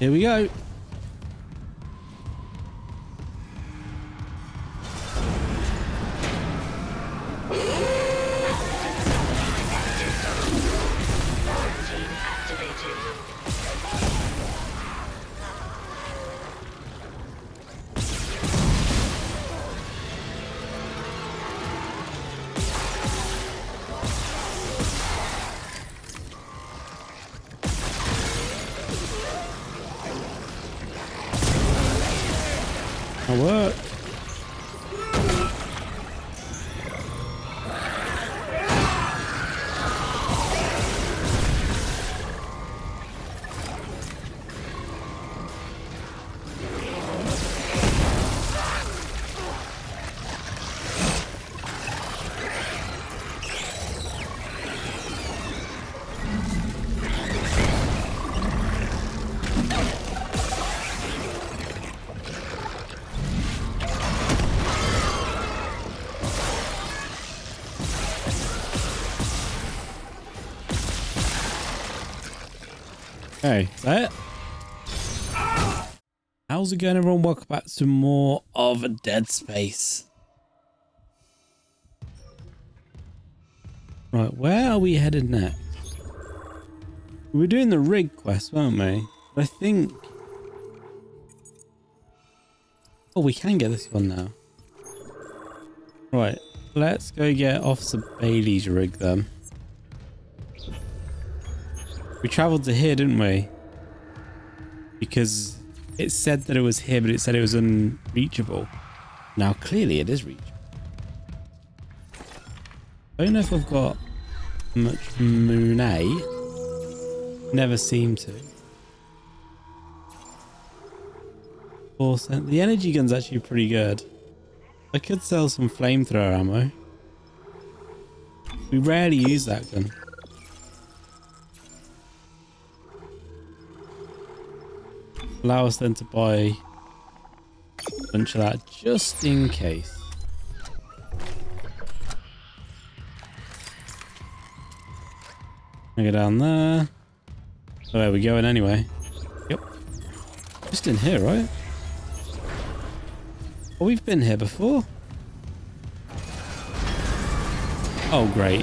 Here we go. Work. Okay, is that it? How's it going, everyone? Welcome back to more of Dead Space. Right, where are we headed next? We were doing the rig quest, weren't we? But I think... oh, we can get this one now. Right, let's go get Officer Bailey's rig then. We travelled to here, didn't we? Because it said that it was here, but it said it was unreachable. Now, clearly it is reachable. I don't know if I've got much money. Never seem to. 4 cents. The energy gun's actually pretty good. I could sell some flamethrower ammo. We rarely use that gun. Allow us then to buy a bunch of that just in case. I go down there. So there we go in anyway. Yep. Just in here, right? Oh, we've been here before. Oh, great.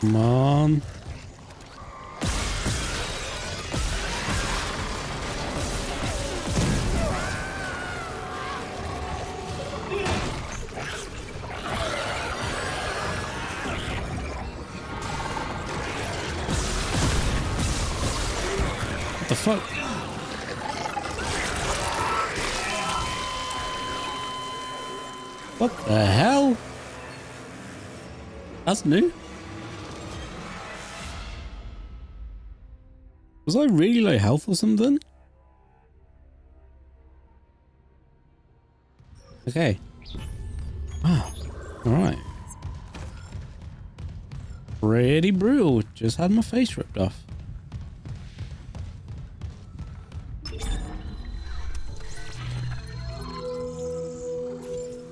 Come on. What the fuck? What the hell? That's new. Was I really low health or something? Okay. Wow. Alright. Pretty brutal. Just had my face ripped off.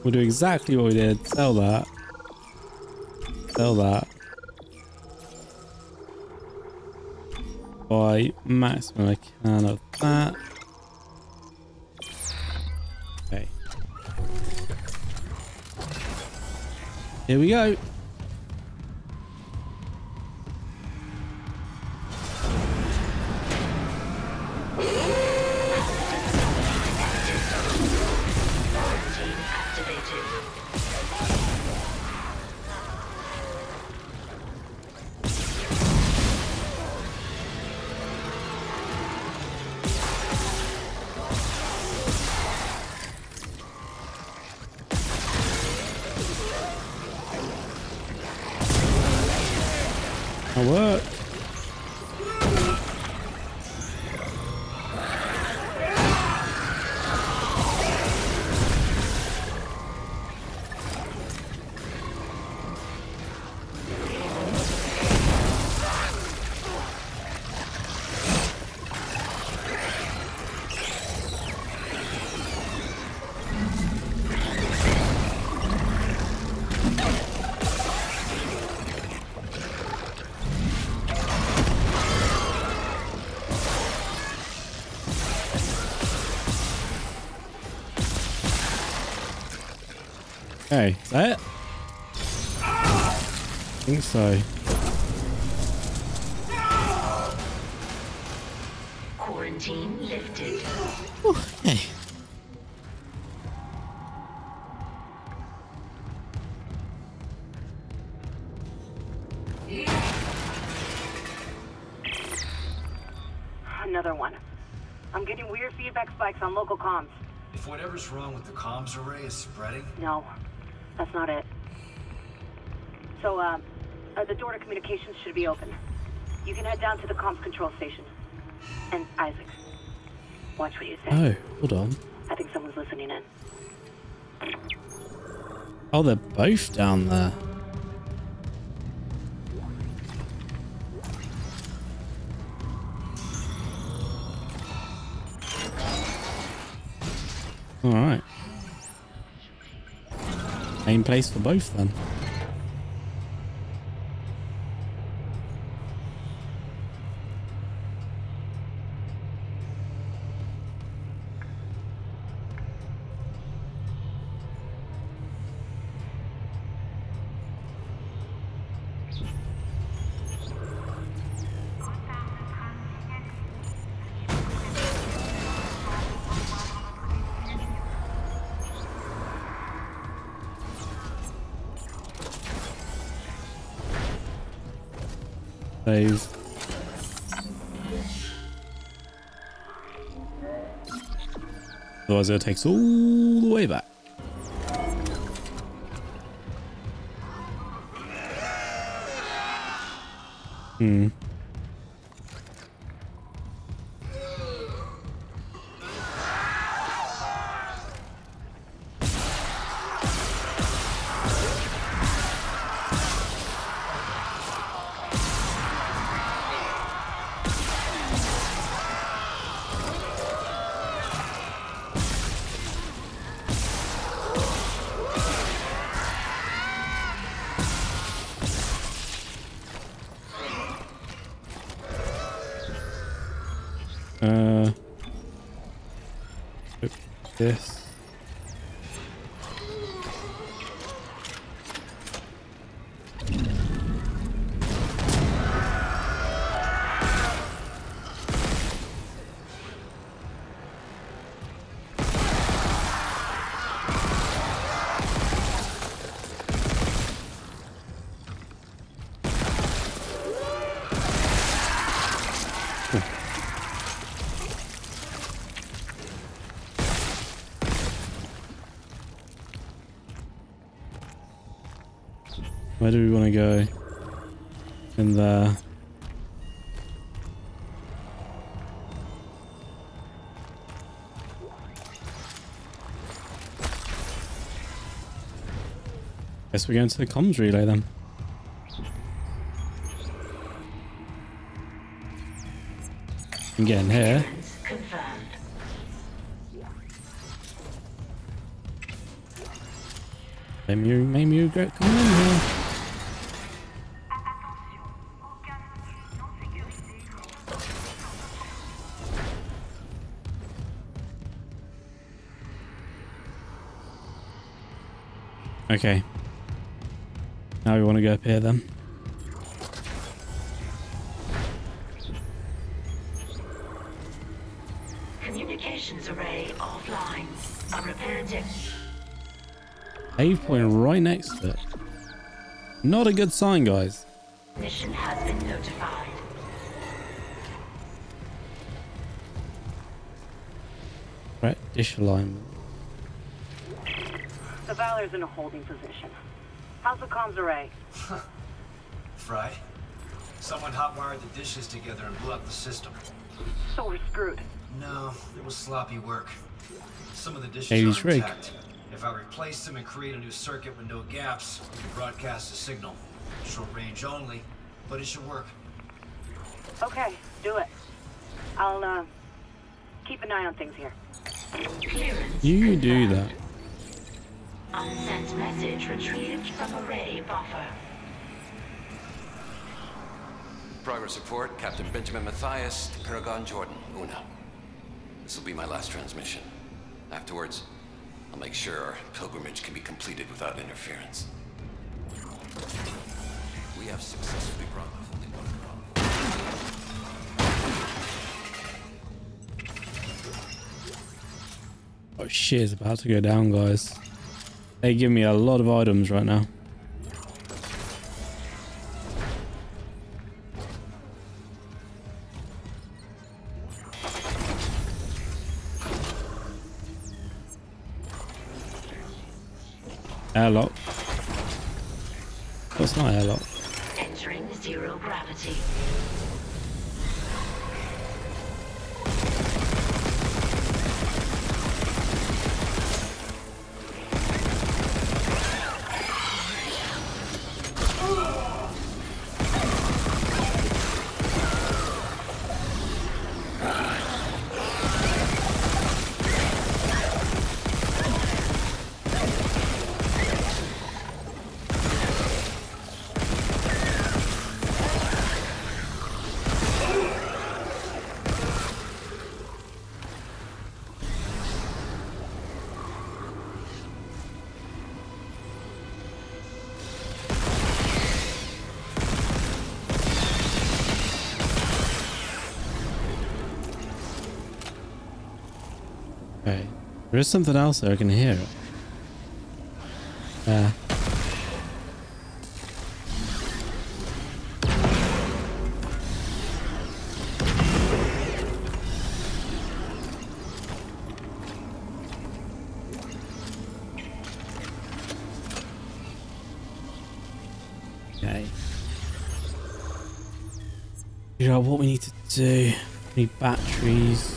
We'll do exactly what we did. Sell that. Sell that. Buy maximum I can of that. Okay. Here we go. Work. Okay, is that it? I think so. Quarantine lifted. Oh, hey. Another one. I'm getting weird feedback spikes on local comms. If whatever's wrong with the comms array is spreading? No, that's not it. So, the door to communications should be open. You can head down to the comms control station. And Isaac, watch what you say. Oh, hold on. I think someone's listening in. Oh, they're both down there. All right. Same place for both then. Save. Otherwise it takes all the way back. Hmm. This. Where do we want to go? In there. Guess we're going to the comms relay then. I'm getting here. Maybe you go come in here. Okay. Now we want to go up here then. Communications array offline. I'm repairing it. Save point right next to it. Not a good sign, guys. Mission has been notified. Right, dish alignment. The Valor's in a holding position. How's the comms array? Fried. Someone hotwired the dishes together and blew up the system. So we're screwed. No, it was sloppy work. Some of the dishes are intact. If I replace them and create a new circuit with no gaps, we can broadcast a signal. Short range only, but it should work. Okay, do it. I'll keep an eye on things here. You do that. Unsent message retrieved from array buffer. Progress report, Captain Benjamin Matthias, Paragon Jordan, Una. This will be my last transmission. Afterwards, I'll make sure our pilgrimage can be completed without interference. We have successfully brought the Holy One around. Oh shit, it's about to go down, guys. They give me a lot of items right now. Airlock. That's not airlock. Entering zero gravity. There is something else that I can hear. Okay. Figure out what we need to do. We need batteries.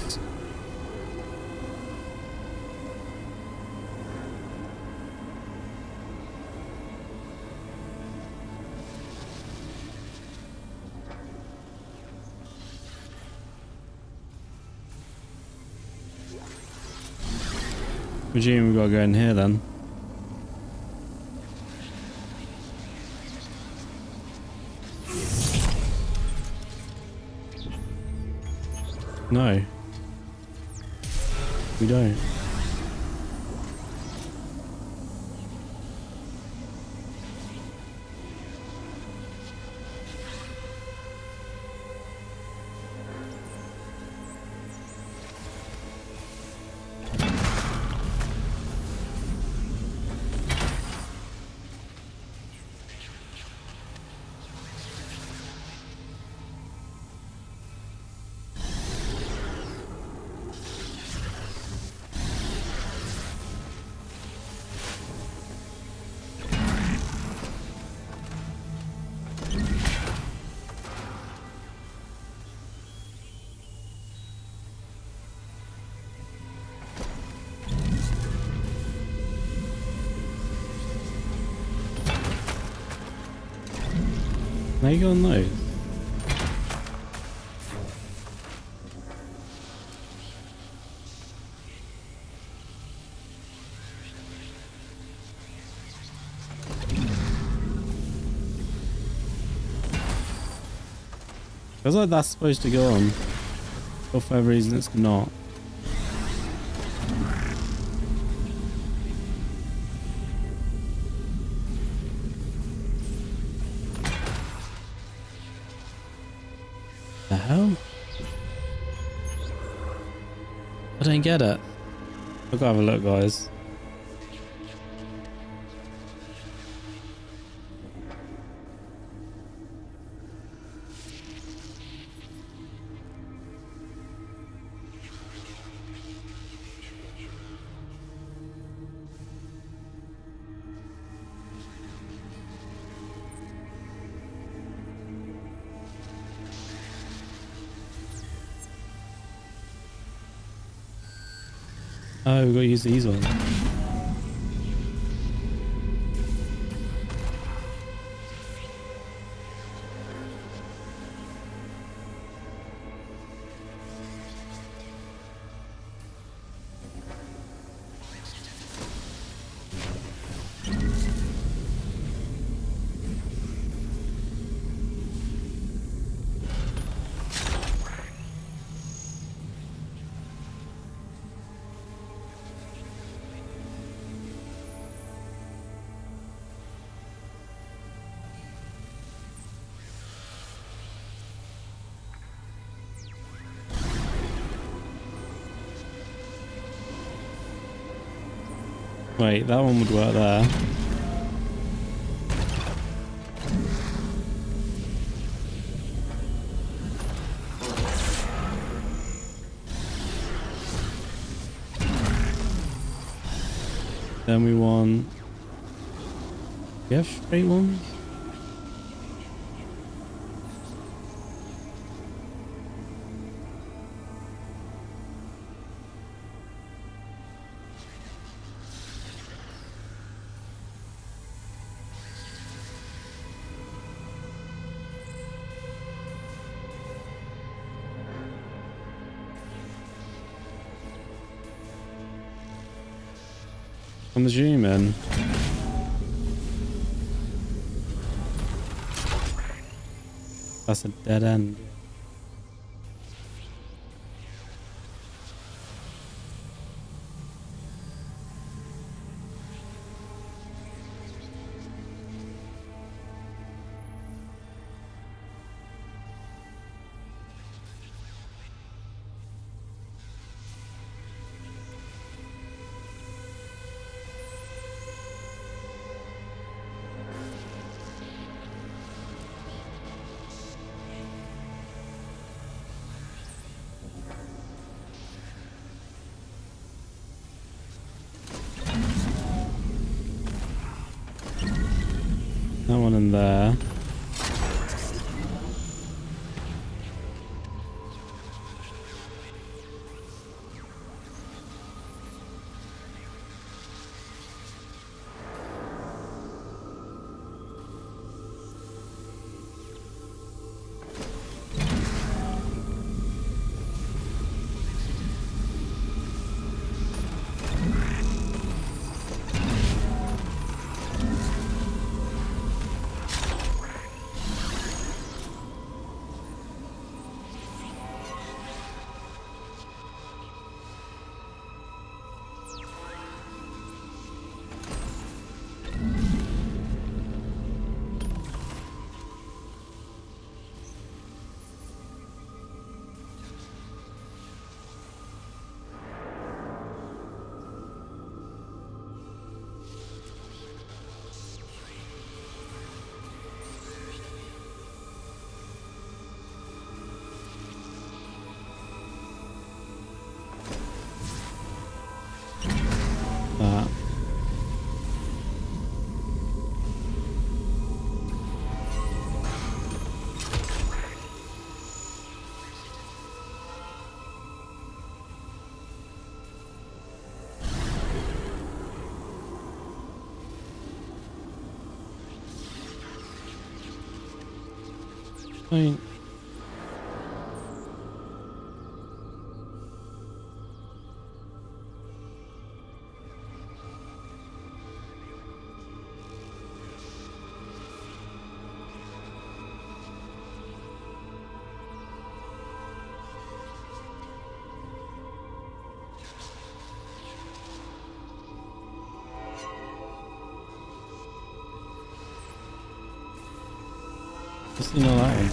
I presume we gotta go in here then. No, we don't. How you gonna know? Feels like that's supposed to go on, but for whatever reason it's not. Get it. I'll go have a look, guys. Oh, we've got to use these ones. Wait, that one would work there. Then we want... Do you have straight ones? I'm assuming. That's a dead end. That one in there. I mean, just, you know, that one.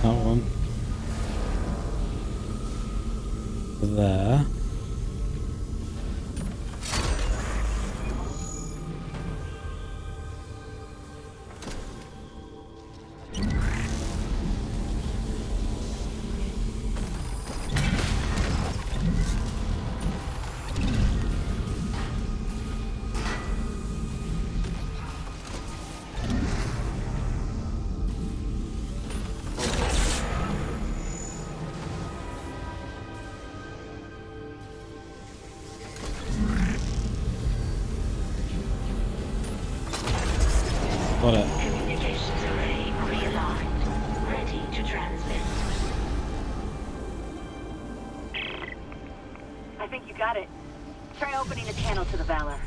That one there. Got it. Communications array realigned. Ready to transmit. I think you got it. Try opening the channel to the Valor.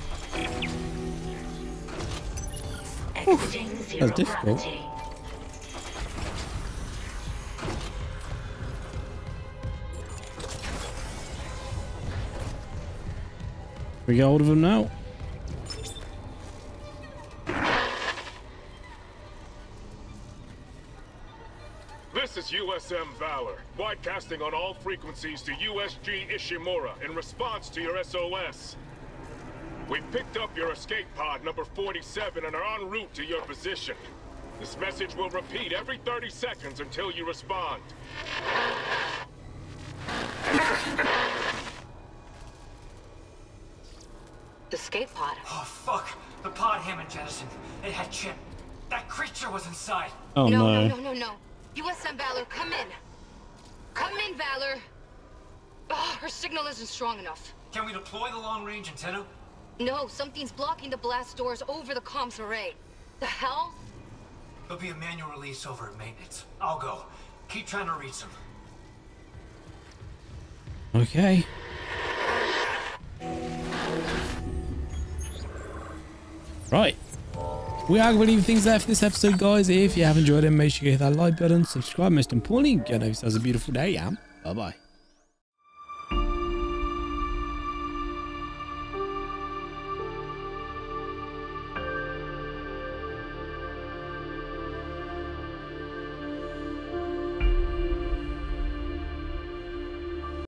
Oof, that's difficult. We get hold of him now. This is USM Valor, broadcasting on all frequencies to USG Ishimura in response to your SOS. We've picked up your escape pod number 47 and are en route to your position. This message will repeat every 30 seconds until you respond. The escape pod. Oh, fuck. The pod hammer jettison. It had Chip. That creature was inside. Oh, no. No. USM Valor, come in. Come in, Valor. Oh, her signal isn't strong enough. Can we deploy the long-range antenna? No, something's blocking the blast doors over the comms array. The hell? There'll be a manual release over at maintenance. I'll go. Keep trying to reach them. Okay. Right. We are going to leave things there for this episode, guys. If you have enjoyed it, make sure you hit that like button, subscribe, most importantly, get over yourselves a beautiful day, and bye-bye.